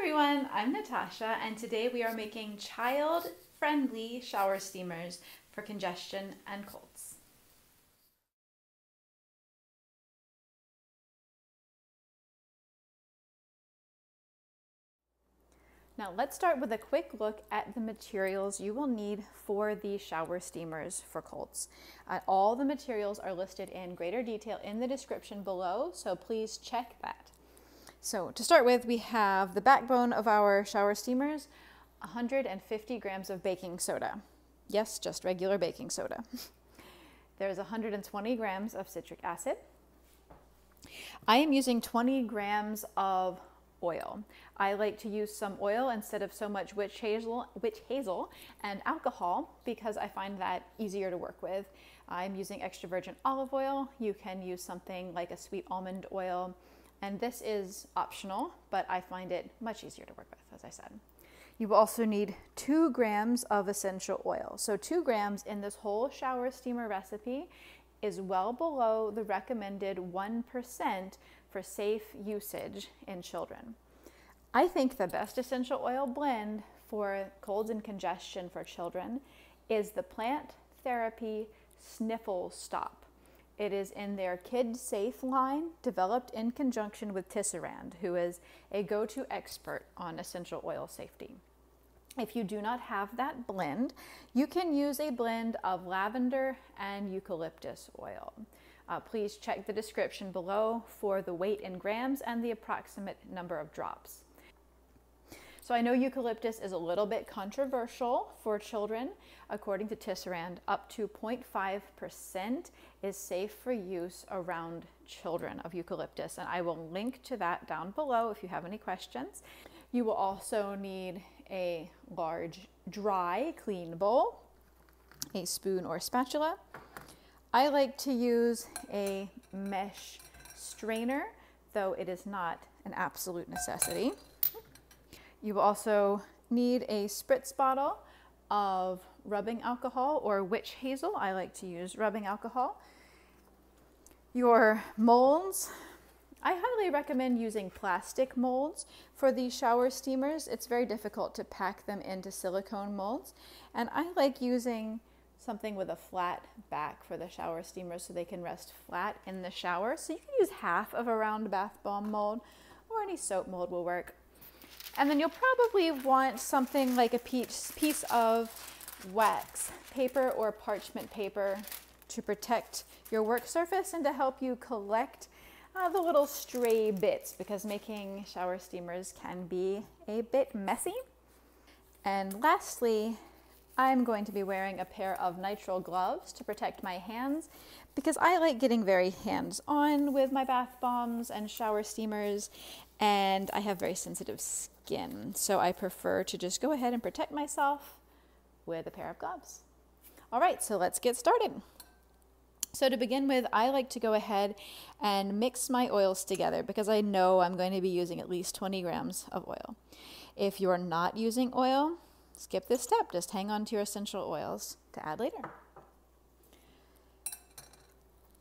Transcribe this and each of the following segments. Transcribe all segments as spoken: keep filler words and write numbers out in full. Hi everyone, I'm Natasha and today we are making child-friendly shower steamers for congestion and colds. Now let's start with a quick look at the materials you will need for the shower steamers for colds. Uh, all the materials are listed in greater detail in the description below, so please check that. So to start with, we have the backbone of our shower steamers, one hundred fifty grams of baking soda. Yes, just regular baking soda. There's one hundred twenty grams of citric acid. I am using twenty grams of oil. I like to use some oil instead of so much witch hazel, witch hazel and alcohol because I find that easier to work with. I'm using extra virgin olive oil. You can use something like a sweet almond oil. And this is optional, but I find it much easier to work with, as I said. You will also need two grams of essential oil. So two grams in this whole shower steamer recipe is well below the recommended one percent for safe usage in children. I think the best essential oil blend for colds and congestion for children is the Plant Therapy Sniffle Stop. It is in their Kid Safe line, developed in conjunction with Tisserand, who is a go-to expert on essential oil safety. If you do not have that blend, you can use a blend of lavender and eucalyptus oil. Uh, please check the description below for the weight in grams and the approximate number of drops. So I know eucalyptus is a little bit controversial for children. According to Tisserand, up to zero point five percent is safe for use around children of eucalyptus. And I will link to that down below if you have any questions. You will also need a large, dry, clean bowl, a spoon or spatula. I like to use a mesh strainer, though it is not an absolute necessity. You will also need a spritz bottle of rubbing alcohol or witch hazel. I like to use rubbing alcohol. Your molds. I highly recommend using plastic molds for these shower steamers. It's very difficult to pack them into silicone molds. And I like using something with a flat back for the shower steamers so they can rest flat in the shower. So you can use half of a round bath bomb mold or any soap mold will work. And then you'll probably want something like a piece of wax paper or parchment paper to protect your work surface and to help you collect uh, the little stray bits, because making shower steamers can be a bit messy. And lastly, I'm going to be wearing a pair of nitrile gloves to protect my hands because I like getting very hands-on with my bath bombs and shower steamers, and I have very sensitive skin. So I prefer to just go ahead and protect myself with a pair of gloves. All right, so let's get started. So to begin with, I like to go ahead and mix my oils together because I know I'm going to be using at least twenty grams of oil. If you are not using oil, skip this step, just hang on to your essential oils to add later.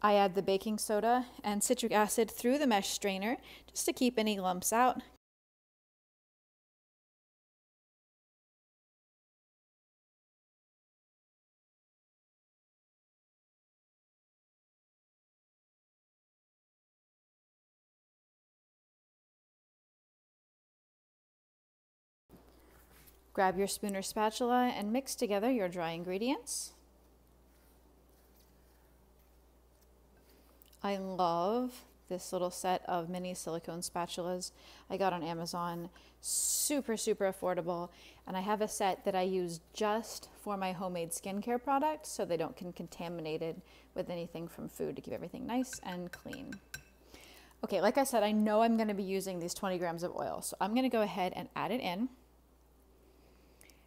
I add the baking soda and citric acid through the mesh strainer just to keep any lumps out. Grab your spoon or spatula and mix together your dry ingredients. I love this little set of mini silicone spatulas I got on Amazon. Super, super affordable. And I have a set that I use just for my homemade skincare products so they don't get contaminated with anything from food, to keep everything nice and clean. Okay, like I said, I know I'm going to be using these twenty grams of oil, so I'm going to go ahead and add it in.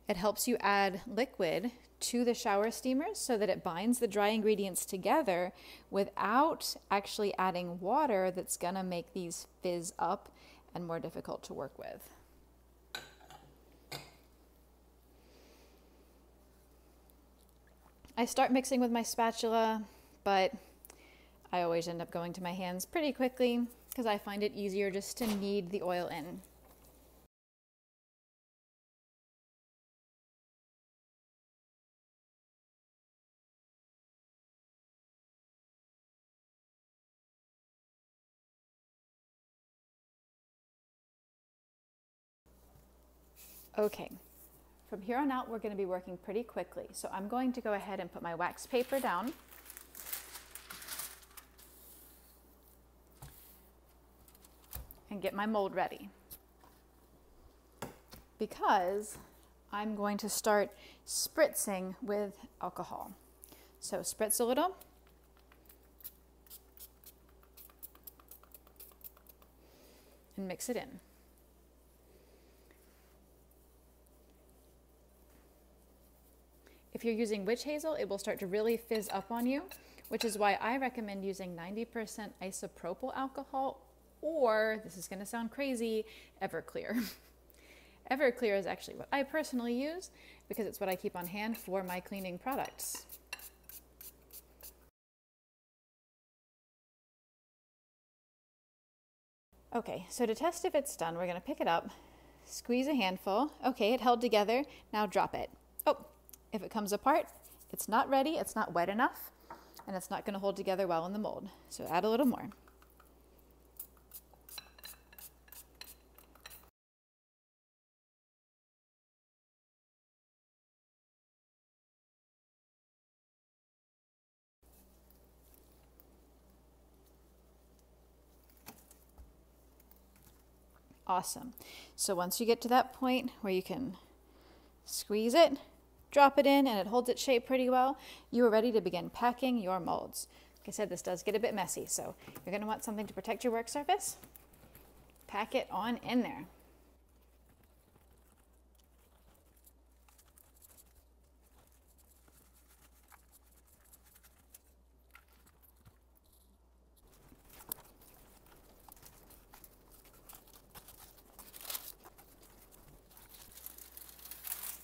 It helps you add liquid to the shower steamers so that it binds the dry ingredients together without actually adding water that's gonna make these fizz up and more difficult to work with. I start mixing with my spatula, but I always end up going to my hands pretty quickly because I find it easier just to knead the oil in. Okay, from here on out, we're going to be working pretty quickly. So I'm going to go ahead and put my wax paper down. And get my mold ready. Because I'm going to start spritzing with alcohol. So spritz a little. And mix it in. If you're using witch hazel, it will start to really fizz up on you, which is why I recommend using ninety percent isopropyl alcohol or, this is going to sound crazy, Everclear. Everclear is actually what I personally use because it's what I keep on hand for my cleaning products. Okay, so to test if it's done, we're going to pick it up, squeeze a handful. Okay, it held together. Now drop it. Oh, if it comes apart, it's not ready, it's not wet enough, and it's not going to hold together well in the mold. So add a little more. Awesome. So once you get to that point where you can squeeze it, drop it in, and it holds its shape pretty well, you are ready to begin packing your molds. Like I said, this does get a bit messy, so you're going to want something to protect your work surface. Pack it on in there.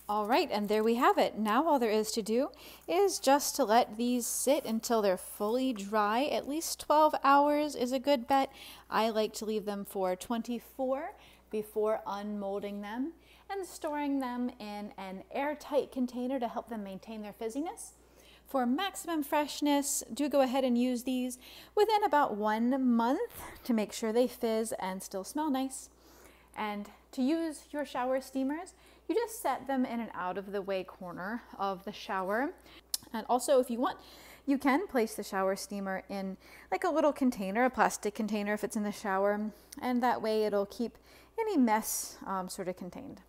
All right, and there we have it. Now all there is to do is just to let these sit until they're fully dry. At least twelve hours is a good bet. I like to leave them for twenty-four before unmolding them and storing them in an airtight container to help them maintain their fizziness. For maximum freshness, do go ahead and use these within about one month to make sure they fizz and still smell nice. And to use your shower steamers, you just set them in an out-of-the-way corner of the shower. And also, if you want, you can place the shower steamer in like a little container, a plastic container if it's in the shower, and that way it'll keep any mess um, sort of contained.